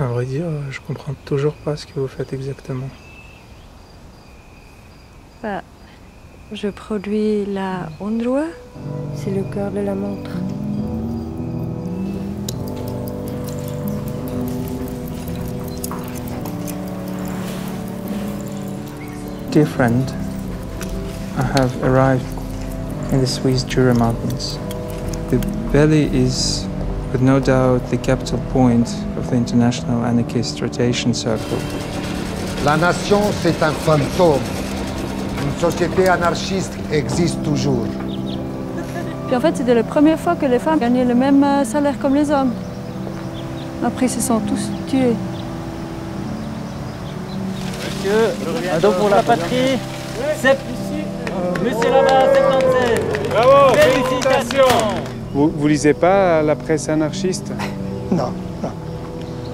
À vrai dire, je comprends toujours pas ce que vous faites exactement. Bah, je produis la UNRUH. C'est le cœur de la montre. Dear friend, I have arrived in the Swiss Jura mountains. The valley is, with no doubt, the capital point of the international anarchist rotation circle. La nation, c'est un fantôme. Une société anarchiste existe toujours. Puis en fait, c'était la première fois que les femmes gagnaient le même salaire comme les hommes. Après, ils se sont tous tués. Monsieur, donc pour la patrie, c'est ici. Monsieur Lama, 77. Bravo, félicitations. Vous lisez pas la presse anarchiste? Non, non.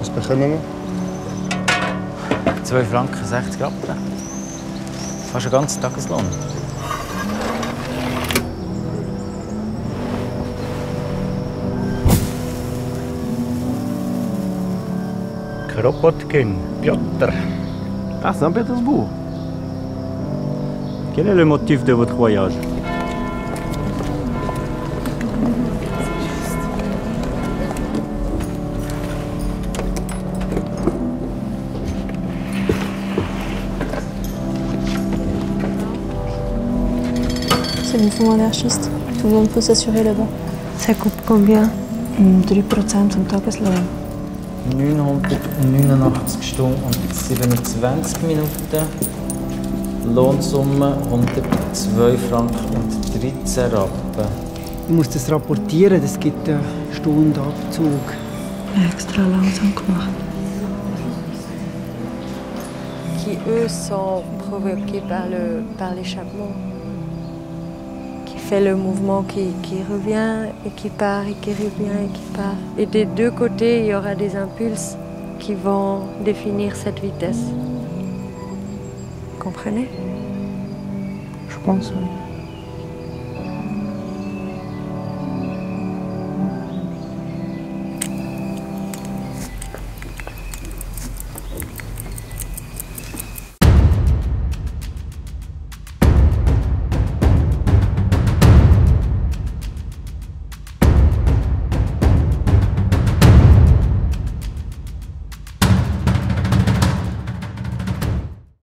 Was beginnen we? 2,60 franken. Fast een ganzes Tageslohn. Kropotkin, Pyotr. Ah, Saint-Pétersbourg. Quel est le motif de votre voyage? C'est le mouvement anarchiste. Tout le monde peut s'assurer là-bas. Ça coûte combien? 3% zum Tageslohn. 989 Stunden und 27 Minuten. Lohnsumme 102,13 Franken. Ich muss das rapportieren, das gibt einen Stundenabzug. Extra langsam gemacht. Qui, eux, sont provoqués par l'échappement. Fait le mouvement qui revient et qui part et qui revient et qui part. Et des deux côtés, il y aura des impulses qui vont définir cette vitesse. Vous comprenez? Je pense, oui.